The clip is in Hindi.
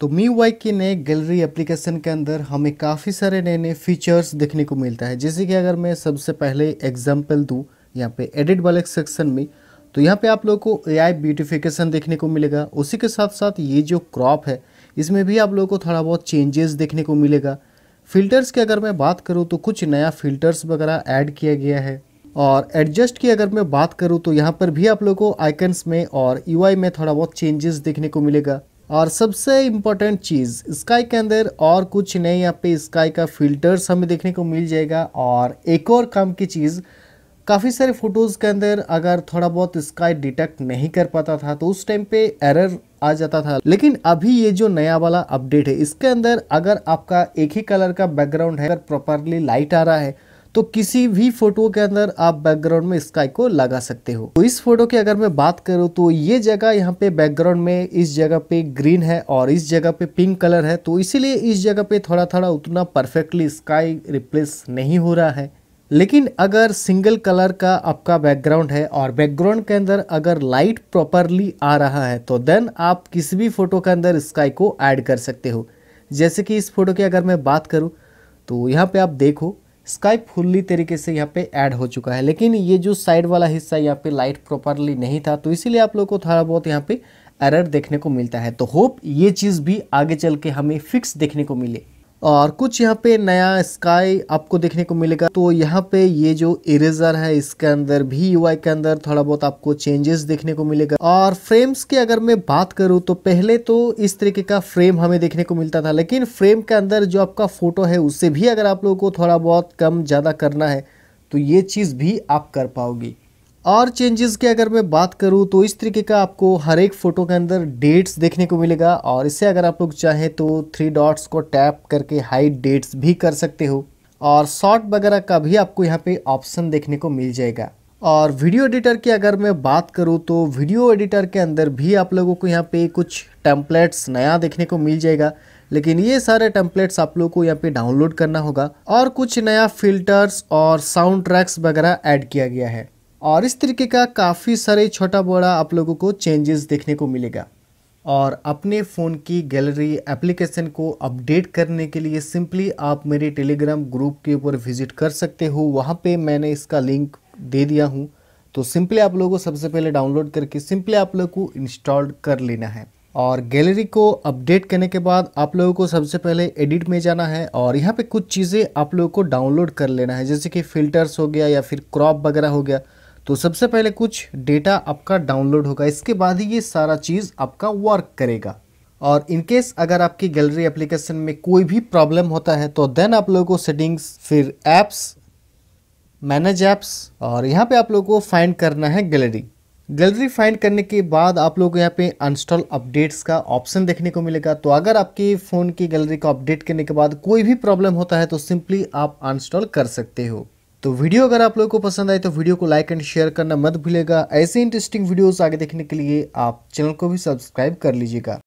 तो MIUI के नए गैलरी एप्लीकेशन के अंदर हमें काफ़ी सारे नए नए फीचर्स देखने को मिलता है। जैसे कि अगर मैं सबसे पहले एग्जांपल दूं यहाँ पे एडिट वाले सेक्शन में, तो यहाँ पे आप लोगों को AI ब्यूटिफिकेशन देखने को मिलेगा। उसी के साथ साथ ये जो क्रॉप है इसमें भी आप लोगों को थोड़ा बहुत चेंजेस देखने को मिलेगा। फ़िल्टर्स की अगर मैं बात करूँ तो कुछ नया फ़िल्टर्स वगैरह ऐड किया गया है। और एडजस्ट की अगर मैं बात करूँ तो यहाँ पर भी आप लोगों को आइकन्स में और UI में थोड़ा बहुत चेंजेस देखने को मिलेगा। और सबसे इम्पोर्टेंट चीज़ स्काई के अंदर और कुछ नए यहाँ पे स्काई का फ़िल्टर्स हमें देखने को मिल जाएगा। और एक और काम की चीज़, काफ़ी सारे फ़ोटोज़ के अंदर अगर थोड़ा बहुत स्काई डिटेक्ट नहीं कर पाता था तो उस टाइम पे एरर आ जाता था, लेकिन अभी ये जो नया वाला अपडेट है इसके अंदर अगर आपका एक ही कलर का बैकग्राउंड है, अगर प्रॉपरली लाइट आ रहा है तो किसी भी फोटो के अंदर आप बैकग्राउंड में स्काई को लगा सकते हो। तो इस फोटो की अगर मैं बात करूँ तो ये जगह यहाँ पे बैकग्राउंड में इस जगह पे ग्रीन है और इस जगह पे पिंक कलर है, तो इसीलिए इस जगह पे थोड़ा थोड़ा उतना परफेक्टली स्काई रिप्लेस नहीं हो रहा है। लेकिन अगर सिंगल कलर का आपका बैकग्राउंड है और बैकग्राउंड के अंदर अगर लाइट प्रॉपरली आ रहा है तो देन आप किसी भी फोटो के अंदर स्काई को ऐड कर सकते हो। जैसे कि इस फोटो की अगर मैं बात करूँ तो यहाँ पे आप देखो स्काई फुल्ली तरीके से यहाँ पे ऐड हो चुका है, लेकिन ये जो साइड वाला हिस्सा यहाँ पे लाइट प्रॉपरली नहीं था तो इसीलिए आप लोगों को थोड़ा बहुत यहाँ पे एरर देखने को मिलता है। तो होप ये चीज़ भी आगे चल के हमें फिक्स देखने को मिले। और कुछ यहाँ पे नया स्काई आपको देखने को मिलेगा। तो यहाँ पे ये जो इरेजर है इसके अंदर भी UI के अंदर थोड़ा बहुत आपको चेंजेस देखने को मिलेगा। और फ्रेम्स की अगर मैं बात करूँ तो पहले तो इस तरीके का फ्रेम हमें देखने को मिलता था, लेकिन फ्रेम के अंदर जो आपका फ़ोटो है उससे भी अगर आप लोगों को थोड़ा बहुत कम ज़्यादा करना है तो ये चीज़ भी आप कर पाओगी। और चेंजेस की अगर मैं बात करूं तो इस तरीके का आपको हर एक फ़ोटो के अंदर डेट्स देखने को मिलेगा। और इससे अगर आप लोग चाहें तो 3 डॉट्स को टैप करके हाइड डेट्स भी कर सकते हो। और शॉर्ट वगैरह का भी आपको यहां पे ऑप्शन देखने को मिल जाएगा। और वीडियो एडिटर की अगर मैं बात करूं तो वीडियो एडिटर के अंदर भी आप लोगों को यहाँ पर कुछ टेम्पलेट्स नया देखने को मिल जाएगा, लेकिन ये सारे टेम्पलेट्स आप लोगों को यहाँ पे डाउनलोड करना होगा। और कुछ नया फ़िल्टर्स और साउंड ट्रैक्स वगैरह ऐड किया गया है। और इस तरीके का काफ़ी सारे छोटा बड़ा आप लोगों को चेंजेस देखने को मिलेगा। और अपने फ़ोन की गैलरी एप्लीकेशन को अपडेट करने के लिए सिंपली आप मेरे टेलीग्राम ग्रुप के ऊपर विजिट कर सकते हो, वहाँ पे मैंने इसका लिंक दे दिया हूँ। तो सिंपली आप लोगों को सबसे पहले डाउनलोड करके सिंपली आप लोगों को इंस्टॉल कर लेना है। और गैलरी को अपडेट करने के बाद आप लोगों को सबसे पहले एडिट में जाना है और यहाँ पे कुछ चीज़ें आप लोगों को डाउनलोड कर लेना है, जैसे कि फ़िल्टर्स हो गया या फिर क्रॉप वगैरह हो गया। तो सबसे पहले कुछ डेटा आपका डाउनलोड होगा, इसके बाद ही ये सारा चीज़ आपका वर्क करेगा। और इनकेस अगर आपकी गैलरी एप्लीकेशन में कोई भी प्रॉब्लम होता है तो देन आप लोगों को सेटिंग्स, फिर ऐप्स, मैनेज ऐप्स, और यहाँ पे आप लोगों को फाइंड करना है गैलरी। गैलरी फाइंड करने के बाद आप लोगों को यहाँ पे इंस्टॉल अपडेट्स का ऑप्शन देखने को मिलेगा। तो अगर आपके फ़ोन की गैलरी को अपडेट करने के बाद कोई भी प्रॉब्लम होता है तो सिंपली आप इंस्टॉल कर सकते हो। तो वीडियो अगर आप लोगों को पसंद आए तो वीडियो को लाइक एंड शेयर करना मत भूलिएगा। ऐसे इंटरेस्टिंग वीडियोस आगे देखने के लिए आप चैनल को भी सब्सक्राइब कर लीजिएगा।